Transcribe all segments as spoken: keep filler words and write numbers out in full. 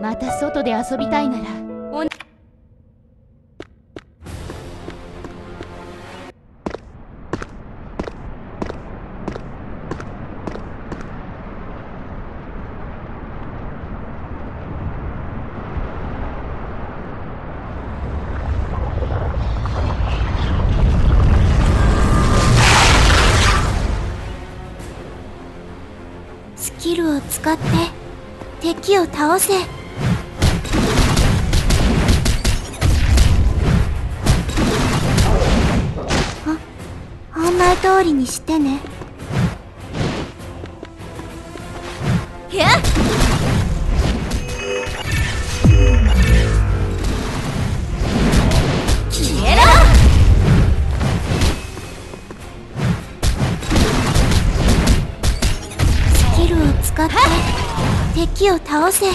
また外で遊びたいならおなスキルを使って敵を倒せ。通りにしてね。えっスキルを使って敵を倒せ。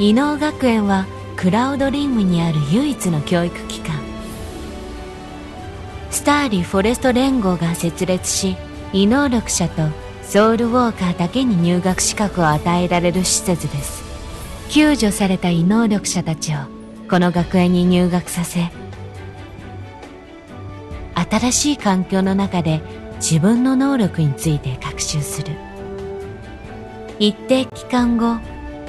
伊能学園はクラウドリングにある唯一の教育機関、スターリーフォレスト連合が設立し、異能力者とソウルウォーカーだけに入学資格を与えられる施設です。救助された異能力者たちをこの学園に入学させ、新しい環境の中で自分の能力について学習する。一定期間後、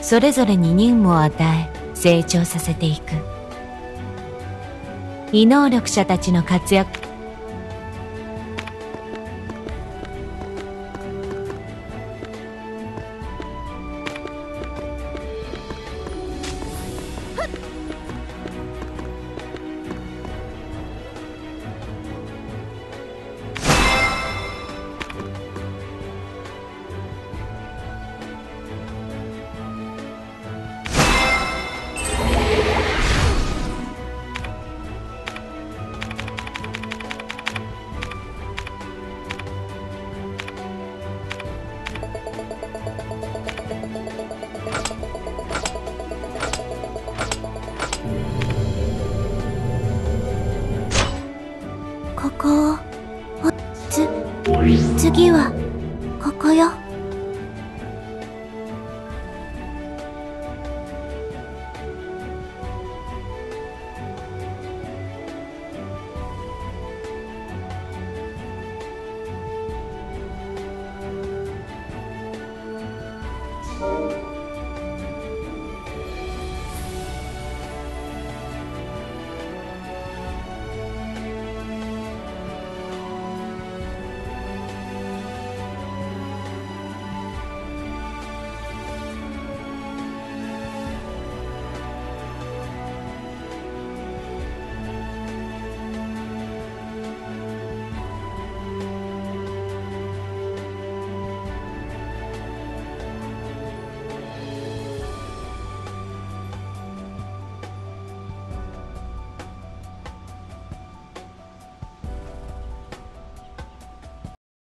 それぞれに任務を与え成長させていく。異能力者たちの活躍、次はここよ。